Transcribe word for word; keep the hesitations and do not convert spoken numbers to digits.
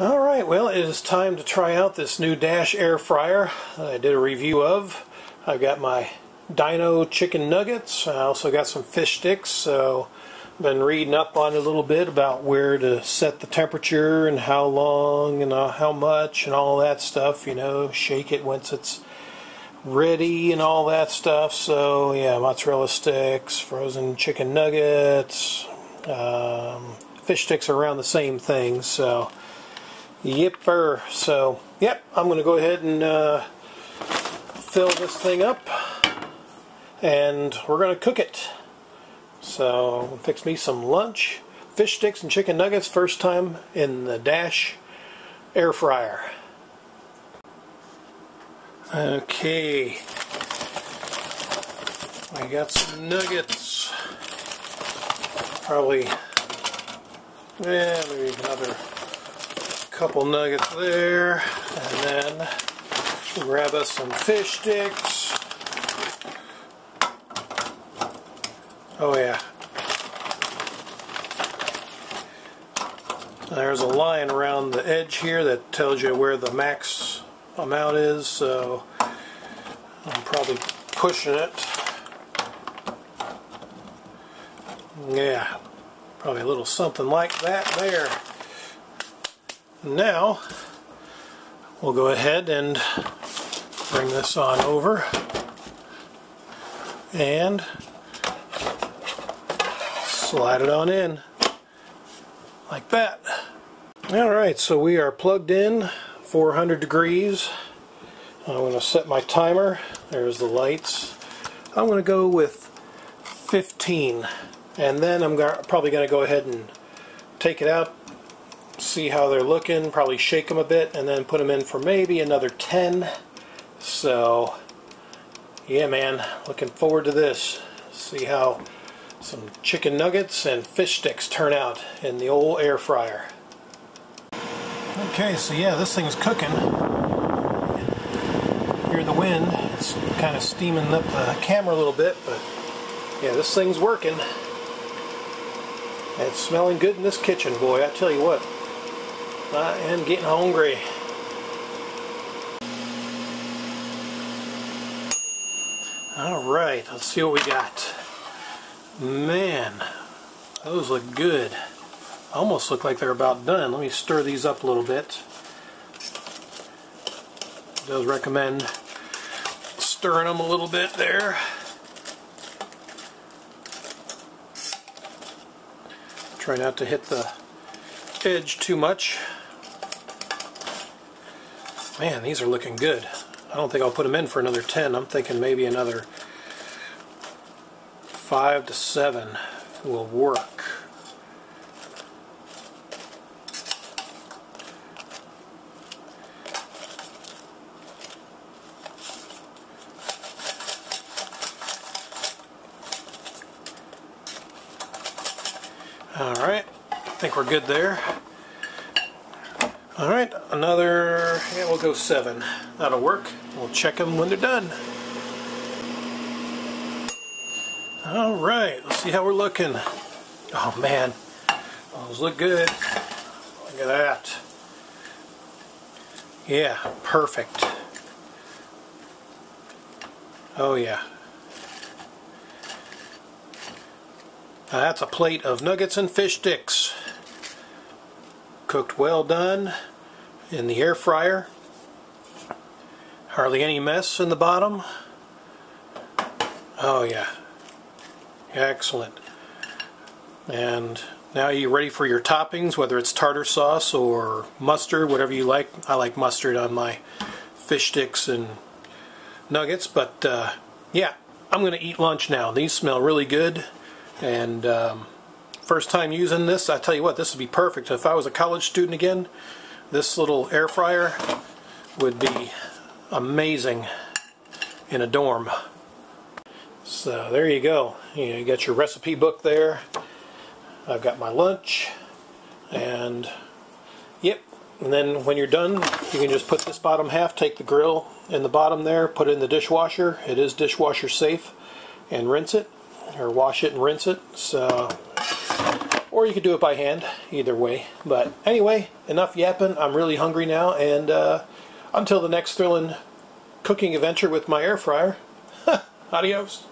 Alright, well, it is time to try out this new Dash air fryer that I did a review of. I've got my dino chicken nuggets. I also got some fish sticks, so I've been reading up on it a little bit about where to set the temperature and how long and how much and all that stuff, you know, shake it once it's ready and all that stuff. So yeah, mozzarella sticks, frozen chicken nuggets, um, fish sticks are around the same thing, so Yipper. So, yep, I'm going to go ahead and uh, fill this thing up, and we're going to cook it. So, fix me some lunch. Fish sticks and chicken nuggets, first time in the Dash air fryer. Okay, I got some nuggets. Probably, yeah, maybe another couple nuggets there, and then grab us some fish sticks. Oh yeah, there's a line around the edge here that tells you where the max amount is, so I'm probably pushing it. Yeah, probably a little something like that there. Now, we'll go ahead and bring this on over and slide it on in like that. Alright, so we are plugged in, four hundred degrees. I'm going to set my timer. There's the lights. I'm going to go with fifteen, and then I'm probably going to go ahead and take it out, see how they're looking, probably shake them a bit, and then put them in for maybe another ten. So yeah, man, looking forward to this. See how some chicken nuggets and fish sticks turn out in the old air fryer. Okay, so yeah, this thing's cooking. Hear the wind, it's kind of steaming up the camera a little bit, but yeah, this thing's working. It's smelling good in this kitchen, boy, I tell you what. I am getting hungry. Alright, let's see what we got. Man, those look good. Almost look like they're about done. Let me stir these up a little bit. I do recommend stirring them a little bit there. Try not to hit the edge too much. Man, these are looking good. I don't think I'll put them in for another ten. I'm thinking maybe another five to seven will work. Alright, I think we're good there. Alright, another, yeah, we'll go seven. That'll work. We'll check them when they're done. Alright, let's see how we're looking. Oh man, those look good. Look at that. Yeah, perfect. Oh yeah. Now that's a plate of nuggets and fish sticks. Cooked well done in the air fryer. Hardly any mess in the bottom. Oh yeah. Excellent. And now you're ready for your toppings, whether it's tartar sauce or mustard, whatever you like. I like mustard on my fish sticks and nuggets, but uh, yeah, I'm going to eat lunch now. These smell really good. And um, first time using this, I tell you what, this would be perfect. If I was a college student again, this little air fryer would be amazing in a dorm. So there you go. You know, you got your recipe book there. I've got my lunch, and yep. And then when you're done, you can just put this bottom half, take the grill in the bottom there, put it in the dishwasher. It is dishwasher safe, and rinse it. Or wash it and rinse it. So or you could do it by hand, either way. But anyway, enough yapping. I'm really hungry now, and uh, until the next thrilling cooking adventure with my air fryer, adios.